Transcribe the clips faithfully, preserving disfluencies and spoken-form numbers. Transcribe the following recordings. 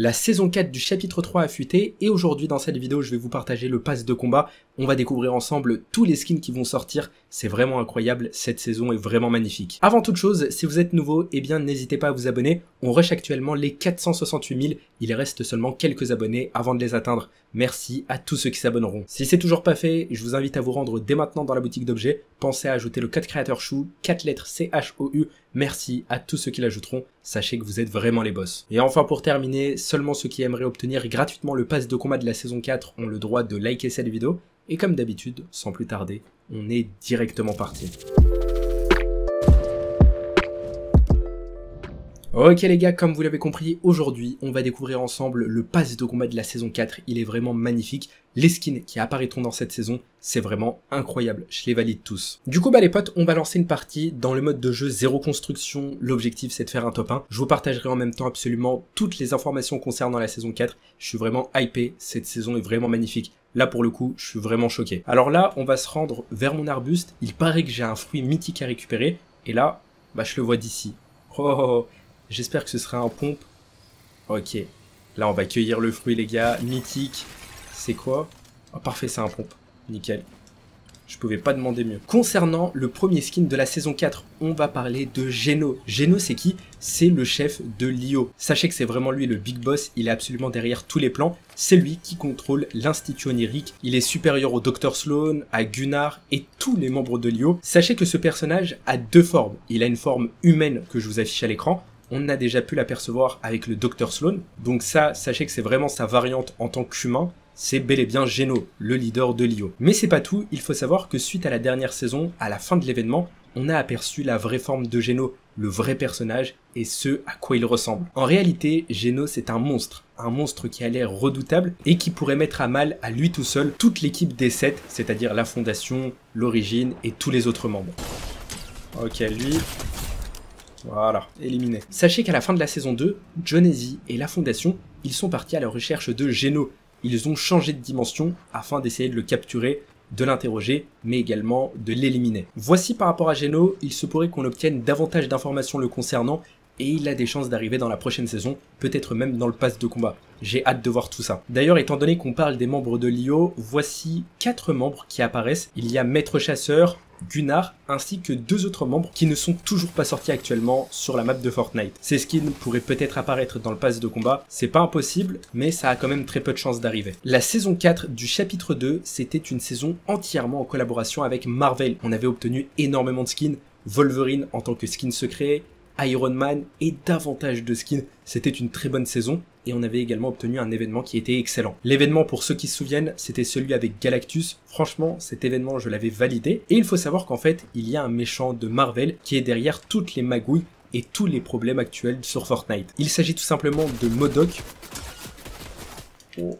La saison quatre du chapitre trois a fuité et aujourd'hui dans cette vidéo je vais vous partager le pass de combat. On va découvrir ensemble tous les skins qui vont sortir, c'est vraiment incroyable, cette saison est vraiment magnifique. Avant toute chose, si vous êtes nouveau, eh bien n'hésitez pas à vous abonner, on rush actuellement les quatre cent soixante-huit mille, il reste seulement quelques abonnés avant de les atteindre. Merci à tous ceux qui s'abonneront. Si c'est toujours pas fait, je vous invite à vous rendre dès maintenant dans la boutique d'objets, pensez à ajouter le code créateur chou, quatre lettres C H O U, merci à tous ceux qui l'ajouteront, sachez que vous êtes vraiment les boss. Et enfin pour terminer, seulement ceux qui aimeraient obtenir gratuitement le pass de combat de la saison quatre ont le droit de liker cette vidéo. Et comme d'habitude, sans plus tarder, on est directement parti. Ok les gars, comme vous l'avez compris, aujourd'hui on va découvrir ensemble le pass de combat de la saison quatre, il est vraiment magnifique. Les skins qui apparaîtront dans cette saison, c'est vraiment incroyable, je les valide tous. Du coup bah les potes, on va lancer une partie dans le mode de jeu zéro construction, l'objectif c'est de faire un top un. Je vous partagerai en même temps absolument toutes les informations concernant la saison quatre, je suis vraiment hypé, cette saison est vraiment magnifique. Là pour le coup, je suis vraiment choqué. Alors là, on va se rendre vers mon arbuste, il paraît que j'ai un fruit mythique à récupérer, et là, bah je le vois d'ici. Oh, oh, oh. J'espère que ce sera un pompe. Ok. Là, on va cueillir le fruit, les gars. Mythique. C'est quoi? Oh, parfait, c'est un pompe. Nickel. Je pouvais pas demander mieux. Concernant le premier skin de la saison quatre, on va parler de Geno. Geno, c'est qui? C'est le chef de l'I O. Sachez que c'est vraiment lui le big boss, il est absolument derrière tous les plans. C'est lui qui contrôle l'Institut onirique. Il est supérieur au Docteur Sloan, à Gunnar et tous les membres de l'I O. Sachez que ce personnage a deux formes. Il a une forme humaine que je vous affiche à l'écran. On a déjà pu l'apercevoir avec le Docteur Sloan. Donc ça, sachez que c'est vraiment sa variante en tant qu'humain. C'est bel et bien Geno, le leader de l'I O. Mais c'est pas tout, il faut savoir que suite à la dernière saison, à la fin de l'événement, on a aperçu la vraie forme de Geno, le vrai personnage et ce à quoi il ressemble. En réalité, Geno c'est un monstre, un monstre qui a l'air redoutable et qui pourrait mettre à mal à lui tout seul toute l'équipe des sept, c'est-à-dire la Fondation, l'Origine et tous les autres membres. Ok, lui... Voilà, éliminé. Sachez qu'à la fin de la saison deux, Jonesy et la Fondation, ils sont partis à la recherche de Geno. Ils ont changé de dimension afin d'essayer de le capturer, de l'interroger, mais également de l'éliminer. Voici par rapport à Geno, il se pourrait qu'on obtienne davantage d'informations le concernant et il a des chances d'arriver dans la prochaine saison, peut-être même dans le pass de combat. J'ai hâte de voir tout ça. D'ailleurs, étant donné qu'on parle des membres de l'I O, voici quatre membres qui apparaissent. Il y a Maître Chasseur, Gunnar ainsi que deux autres membres qui ne sont toujours pas sortis actuellement sur la map de Fortnite. Ces skins pourraient peut-être apparaître dans le pass de combat, c'est pas impossible, mais ça a quand même très peu de chances d'arriver. La saison quatre du chapitre deux, c'était une saison entièrement en collaboration avec Marvel. On avait obtenu énormément de skins, Wolverine en tant que skin secret, Iron Man et davantage de skins. C'était une très bonne saison et on avait également obtenu un événement qui était excellent. L'événement, pour ceux qui se souviennent, c'était celui avec Galactus. Franchement, cet événement, je l'avais validé. Et il faut savoir qu'en fait, il y a un méchant de Marvel qui est derrière toutes les magouilles et tous les problèmes actuels sur Fortnite. Il s'agit tout simplement de Modok. Oh.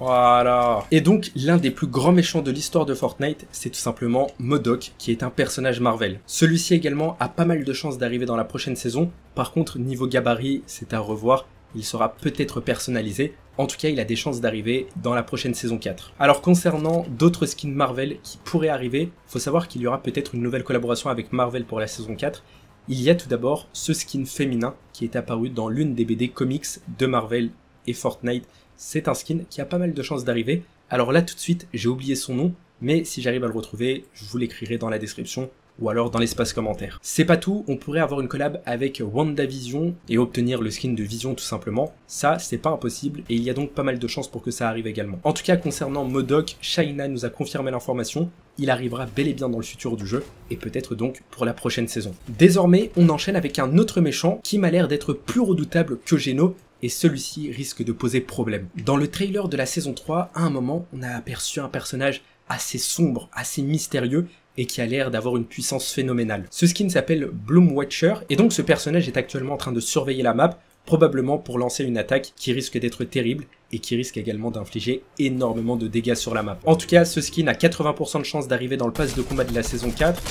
Voilà. Et donc, l'un des plus grands méchants de l'histoire de Fortnite, c'est tout simplement Modok, qui est un personnage Marvel. Celui-ci également a pas mal de chances d'arriver dans la prochaine saison. Par contre, niveau gabarit, c'est à revoir. Il sera peut-être personnalisé. En tout cas, il a des chances d'arriver dans la prochaine saison quatre. Alors, concernant d'autres skins Marvel qui pourraient arriver, faut savoir qu'il y aura peut-être une nouvelle collaboration avec Marvel pour la saison quatre. Il y a tout d'abord ce skin féminin qui est apparu dans l'une des B D comics de Marvel et Fortnite. C'est un skin qui a pas mal de chances d'arriver. Alors là tout de suite, j'ai oublié son nom, mais si j'arrive à le retrouver, je vous l'écrirai dans la description ou alors dans l'espace commentaire. C'est pas tout, on pourrait avoir une collab avec WandaVision et obtenir le skin de Vision tout simplement. Ça, c'est pas impossible et il y a donc pas mal de chances pour que ça arrive également. En tout cas, concernant Modok, Shaina nous a confirmé l'information. Il arrivera bel et bien dans le futur du jeu, et peut-être donc pour la prochaine saison. Désormais, on enchaîne avec un autre méchant qui m'a l'air d'être plus redoutable que Geno, et celui-ci risque de poser problème. Dans le trailer de la saison trois, à un moment, on a aperçu un personnage assez sombre, assez mystérieux, et qui a l'air d'avoir une puissance phénoménale. Ce skin s'appelle Bloom Watcher, et donc ce personnage est actuellement en train de surveiller la map, probablement pour lancer une attaque qui risque d'être terrible, et qui risque également d'infliger énormément de dégâts sur la map. En tout cas, ce skin a quatre-vingts pour cent de chances d'arriver dans le pass de combat de la saison quatre,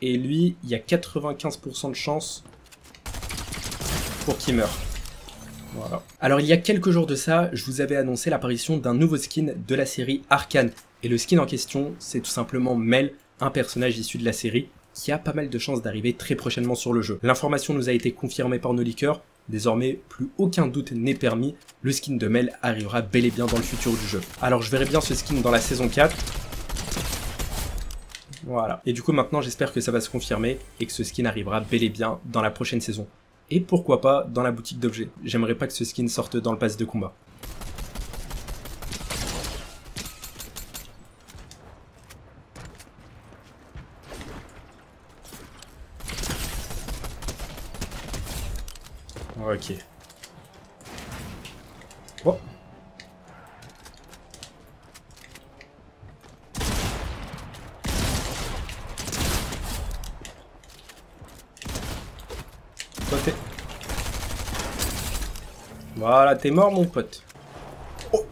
et lui, il y a quatre-vingt-quinze pour cent de chances pour qu'il meure. Voilà. Alors il y a quelques jours de ça, je vous avais annoncé l'apparition d'un nouveau skin de la série Arkane. Et le skin en question, c'est tout simplement Mel, un personnage issu de la série, qui a pas mal de chances d'arriver très prochainement sur le jeu. L'information nous a été confirmée par nos leakers, désormais plus aucun doute n'est permis, le skin de Mel arrivera bel et bien dans le futur du jeu. Alors je verrai bien ce skin dans la saison quatre. Voilà. Et du coup maintenant j'espère que ça va se confirmer et que ce skin arrivera bel et bien dans la prochaine saison. Et pourquoi pas dans la boutique d'objets. J'aimerais pas que ce skin sorte dans le pass de combat. Ok. Oh. Parfait. Voilà, t'es mort mon pote. Oh.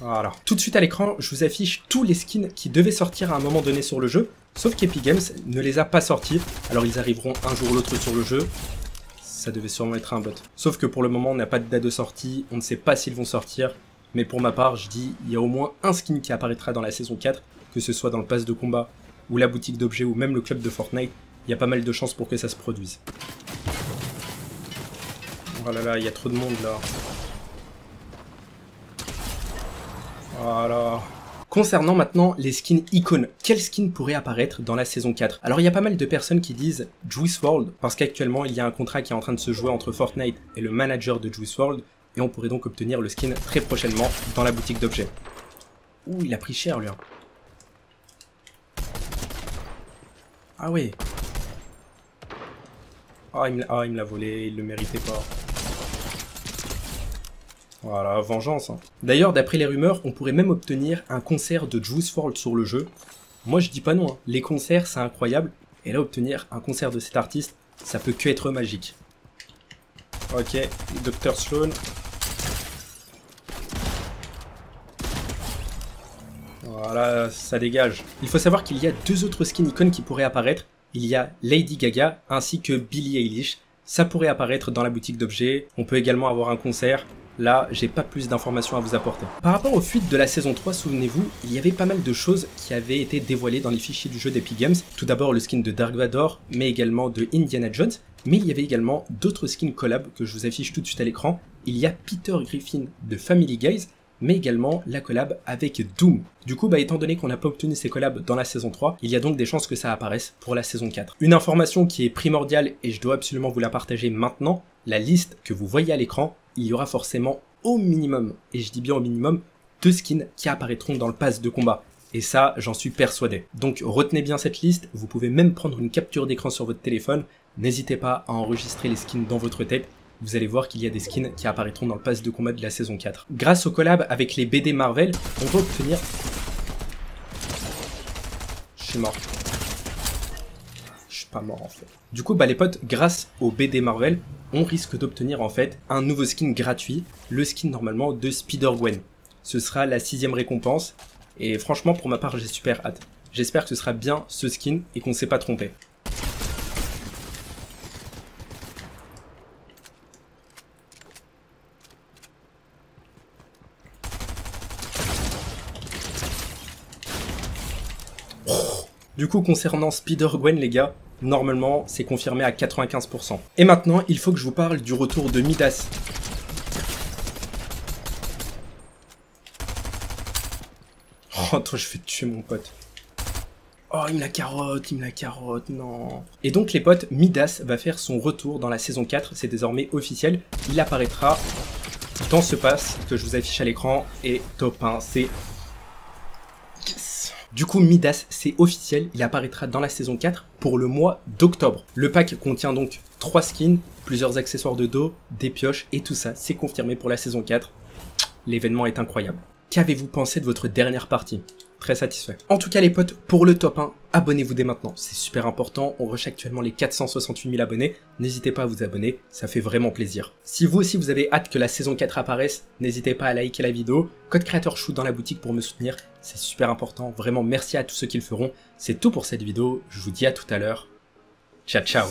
Voilà. Tout de suite à l'écran, je vous affiche tous les skins qui devaient sortir à un moment donné sur le jeu. Sauf qu'Epic Games ne les a pas sortis, alors ils arriveront un jour ou l'autre sur le jeu. Ça devait sûrement être un bot. Sauf que pour le moment, on n'a pas de date de sortie, on ne sait pas s'ils vont sortir. Mais pour ma part, je dis, il y a au moins un skin qui apparaîtra dans la saison quatre, que ce soit dans le pass de combat, ou la boutique d'objets, ou même le club de Fortnite. Il y a pas mal de chances pour que ça se produise. Oh là là, il y a trop de monde là. Voilà. Concernant maintenant les skins icônes, quel skin pourrait apparaître dans la saison quatre? Alors il y a pas mal de personnes qui disent Juice world, parce qu'actuellement il y a un contrat qui est en train de se jouer entre Fortnite et le manager de Juice world, et on pourrait donc obtenir le skin très prochainement dans la boutique d'objets. Ouh, il a pris cher lui. Hein. Ah oui. Ah, il me l'a ah, il me l'a volé, il le méritait pas. Voilà, vengeance. Hein. D'ailleurs, d'après les rumeurs, on pourrait même obtenir un concert de Juice world sur le jeu. Moi, je dis pas non. Hein. Les concerts, c'est incroyable. Et là, obtenir un concert de cet artiste, ça peut que être magique. Ok, docteur Sloan. Voilà, ça dégage. Il faut savoir qu'il y a deux autres skins icônes qui pourraient apparaître. Il y a Lady Gaga ainsi que Billie Eilish. Ça pourrait apparaître dans la boutique d'objets. On peut également avoir un concert. Là, j'ai pas plus d'informations à vous apporter. Par rapport aux fuites de la saison trois, souvenez-vous, il y avait pas mal de choses qui avaient été dévoilées dans les fichiers du jeu d'Epic Games. Tout d'abord le skin de Dark Vador, mais également de Indiana Jones. Mais il y avait également d'autres skins collab que je vous affiche tout de suite à l'écran. Il y a Peter Griffin de Family Guys, mais également la collab avec Doom. Du coup, bah, étant donné qu'on n'a pas obtenu ces collabs dans la saison trois, il y a donc des chances que ça apparaisse pour la saison quatre. Une information qui est primordiale et je dois absolument vous la partager maintenant, la liste que vous voyez à l'écran, il y aura forcément au minimum, et je dis bien au minimum, deux skins qui apparaîtront dans le pass de combat. Et ça, j'en suis persuadé. Donc retenez bien cette liste, vous pouvez même prendre une capture d'écran sur votre téléphone, n'hésitez pas à enregistrer les skins dans votre tête, vous allez voir qu'il y a des skins qui apparaîtront dans le pass de combat de la saison quatre. Grâce au collab avec les B D Marvel, on va obtenir... Je suis mort. Je suis pas mort en fait. Du coup, bah les potes, grâce aux B D Marvel, on risque d'obtenir en fait un nouveau skin gratuit, le skin normalement de Spider-Gwen. Ce sera la sixième récompense, et franchement pour ma part j'ai super hâte. J'espère que ce sera bien ce skin et qu'on ne s'est pas trompé. Du coup, concernant Spider-Gwen, les gars, normalement, c'est confirmé à quatre-vingt-quinze pour cent. Et maintenant, il faut que je vous parle du retour de Midas. Oh, attends, je vais tuer mon pote. Oh, il me la carotte, il me la carotte, non. Et donc, les potes, Midas va faire son retour dans la saison quatre. C'est désormais officiel. Il apparaîtra dans ce pass que je vous affiche à l'écran. Et top un, c'est... Du coup, Midas, c'est officiel, il apparaîtra dans la saison quatre pour le mois d'octobre. Le pack contient donc trois skins, plusieurs accessoires de dos, des pioches et tout ça, c'est confirmé pour la saison quatre. L'événement est incroyable. Qu'avez-vous pensé de votre dernière partie? Très satisfait. En tout cas les potes, pour le top un, abonnez-vous dès maintenant, c'est super important, on rush actuellement les quatre cent soixante-huit mille abonnés, n'hésitez pas à vous abonner, ça fait vraiment plaisir. Si vous aussi vous avez hâte que la saison quatre apparaisse, n'hésitez pas à liker la vidéo, code créateur chou dans la boutique pour me soutenir, c'est super important. Vraiment, merci à tous ceux qui le feront. C'est tout pour cette vidéo. Je vous dis à tout à l'heure. Ciao, ciao!